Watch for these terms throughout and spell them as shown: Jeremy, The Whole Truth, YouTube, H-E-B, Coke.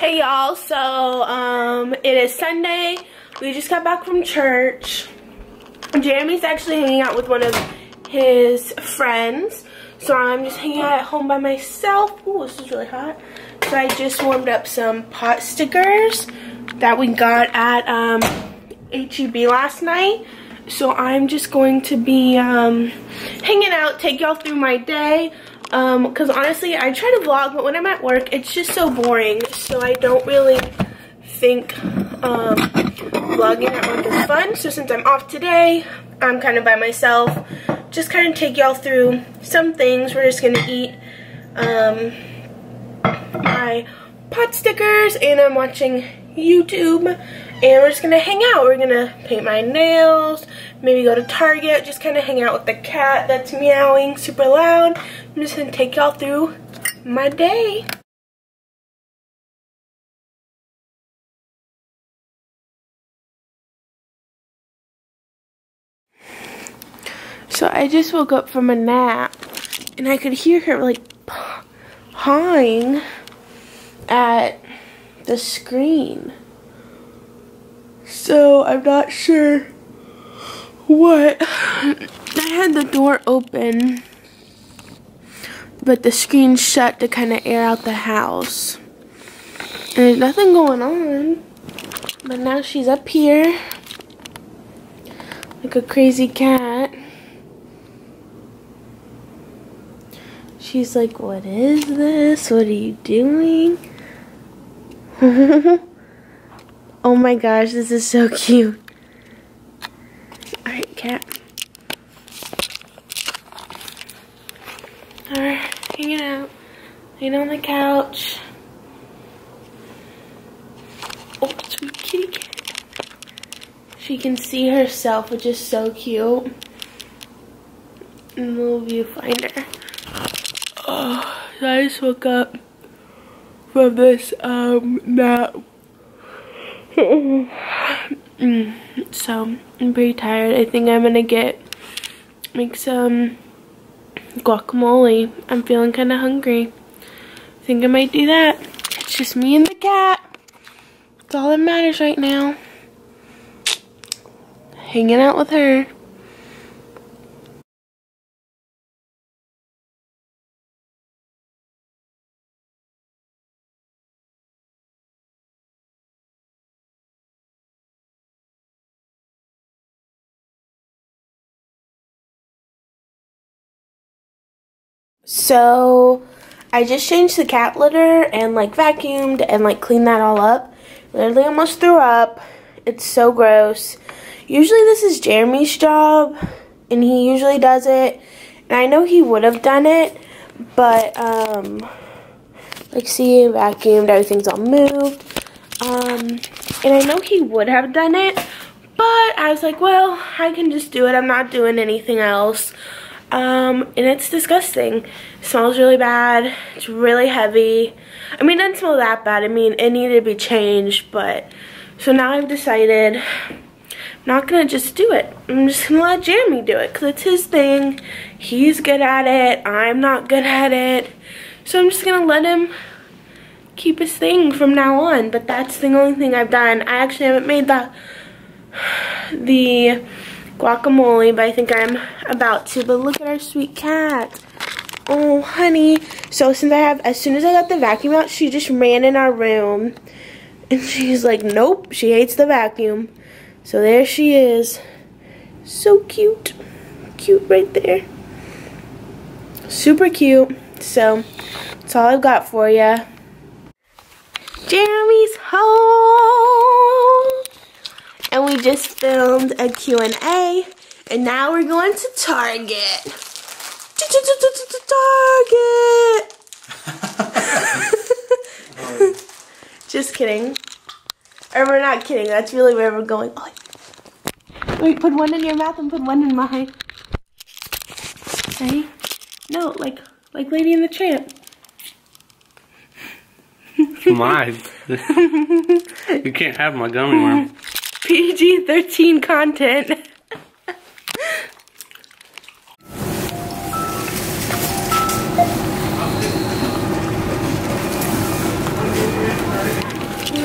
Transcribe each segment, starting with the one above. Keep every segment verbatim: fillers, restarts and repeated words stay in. Hey y'all, so um it is Sunday. We just got back from church. Jeremy's actually hanging out with one of his friends, so I'm just hanging out at home by myself. Ooh, this is really hot. So I just warmed up some pot stickers that we got at um H E B last night. So I'm just going to be um hanging out, take y'all through my day. Um, because honestly, I try to vlog, but when I'm at work, it's just so boring. So I don't really think um, vlogging at work is fun. So since I'm off today, I'm kind of by myself. Just kind of take y'all through some things. We're just going to eat um, my pot stickers, and I'm watching YouTube. And we're just going to hang out. We're going to paint my nails, maybe go to Target, just kind of hang out with the cat that's meowing super loud. I'm just going to take y'all through my day. So I just woke up from a nap, and I could hear her like pawing at the screen. So I'm not sure what. I had the door open, but the screen shut to kind of air out the house. And there's nothing going on. But now she's up here like a crazy cat. She's like, what is this? What are you doing? Oh my gosh, this is so cute. Alright, cat. Alright, hanging out. Hanging on the couch. Oh, sweet kitty cat. She can see herself, which is so cute. And a little viewfinder. Oh, so I just woke up from this um nap. So I'm pretty tired. I think I'm gonna get make some guacamole. I'm feeling kind of hungry. I think I might do that. It's just me and the cat. That's all that matters right now. Hanging out with her. So I just changed the cat litter and like vacuumed and like cleaned that all up. Literally almost threw up. It's so gross. Usually this is Jeremy's job, and he usually does it. And I know he would have done it, but um, like see, vacuumed, everything's all moved. Um, and I know he would have done it, but I was like, well, I can just do it. I'm not doing anything else. Um, and it's disgusting. It smells really bad. It's really heavy. I mean, it doesn't smell that bad. I mean, it needed to be changed, but... So now I've decided I'm not going to just do it. I'm just going to let Jeremy do it, because it's his thing. He's good at it. I'm not good at it. So I'm just going to let him keep his thing from now on. But that's the only thing I've done. I actually haven't made the... the... guacamole, but I think I'm about to. But look at our sweet cat. Oh, honey. So since I have, as soon as I got the vacuum out, she just ran in our room, and she's like, nope, she hates the vacuum. So there she is. So cute. Cute right there. Super cute. So that's all I've got for ya. Jeremy's home. And we just filmed a Q and A, and now we're going to Target. Target! Just kidding. Or we're not kidding, that's really where we're going. Oh, wait, put one in your mouth and put one in mine. Ready? No, like like Lady and the Tramp. Mine. You can't have my gummy worm. P G thirteen content.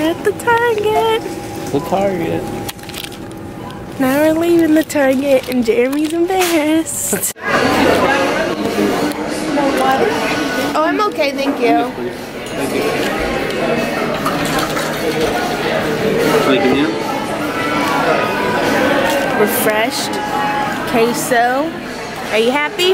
at the Target. The Target. Now we're leaving the Target and Jeremy's embarrassed. No water? Oh, I'm okay, thank you. Thank you. Making you? Refreshed. Queso. Are you happy?